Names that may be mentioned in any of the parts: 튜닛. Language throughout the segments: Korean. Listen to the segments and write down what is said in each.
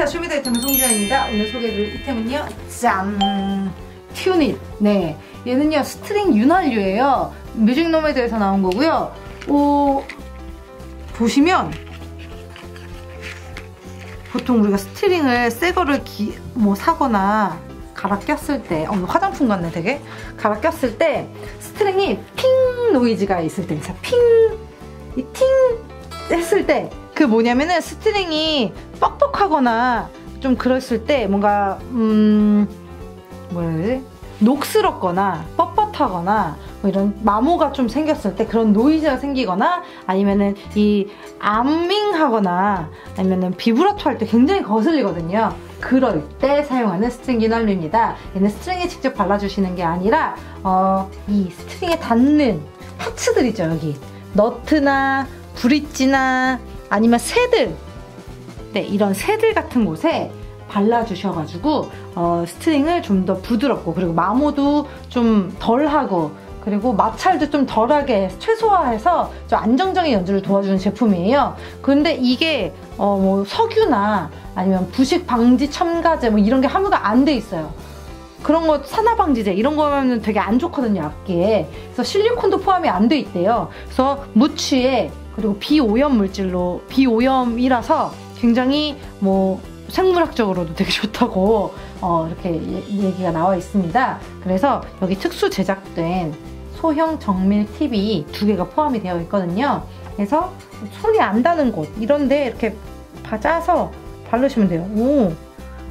안녕하세요. 쇼미더이템의 송지아입니다. 오늘 소개해드릴 이템은요, 짠! 튜닛. 네, 얘는요 스트링 윤활유예요. 뮤직노매드에서 나온 거고요. 보시면 보통 우리가 스트링을 새 거를 사거나 갈아 꼈을 때, 화장품 같네 되게. 갈아 꼈을 때 스트링이 핑 노이즈가 있을 때, 핑! 이 팅! 했을 때 그 뭐냐면은 스트링이 뻑뻑하거나 좀 그랬을 때 뭔가 뭐라 해야 되지? 녹슬었거나 뻣뻣하거나 뭐 이런 마모가 좀 생겼을 때 그런 노이즈가 생기거나 아니면은 이 암밍하거나 아니면은 비브라토 할 때 굉장히 거슬리거든요. 그럴 때 사용하는 스트링 윤활유입니다. 얘는 스트링에 직접 발라주시는 게 아니라 이 스트링에 닿는 파츠들 있죠, 여기. 너트나 브릿지나 아니면 새들, 네, 이런 새들 같은 곳에 발라주셔가지고 스트링을 좀 더 부드럽고, 그리고 마모도 좀 덜하고, 그리고 마찰도 좀 덜하게 최소화해서 좀 안정적인 연주를 도와주는 제품이에요. 근데 이게 뭐 석유나 아니면 부식 방지 첨가제 뭐 이런 게 함유가 안 돼 있어요. 그런 거, 산화방지제 이런 거면 되게 안 좋거든요, 악기에. 그래서 실리콘도 포함이 안 돼 있대요. 그래서 무취에, 그리고 비오염 물질로, 비오염이라서 굉장히 뭐 생물학적으로도 되게 좋다고 이렇게 얘기가 나와 있습니다. 그래서 여기 특수 제작된 소형 정밀 팁이 두 개가 포함이 되어 있거든요. 그래서 손이 안 닿는 곳 이런데 이렇게 짜서 바르시면 돼요. 오,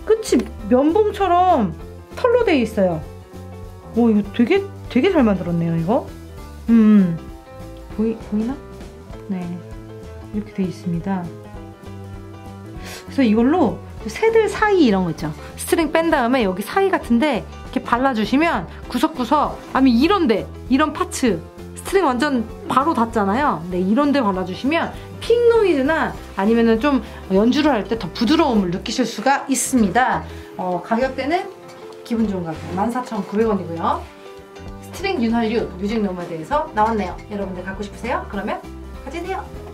끝이 면봉처럼 털로 되어 있어요. 오, 이거 되게 잘 만들었네요, 이거. 보이나? 네, 이렇게 되어 있습니다. 그래서 이걸로 새들 사이 이런 거 있죠, 스트링 뺀 다음에 여기 사이 같은데 이렇게 발라주시면 구석구석, 이런데, 이런 파츠 스트링 완전 바로 닿잖아요. 네, 이런데 발라주시면 핑 노이즈나 아니면은 좀 연주를 할 때 더 부드러움을 느끼실 수가 있습니다. 가격대는 기분 좋은 가격 14,900원이고요 스트링 윤활유 뮤직노마드에서 나왔네요. 여러분들 갖고 싶으세요? 그러면 가지세요.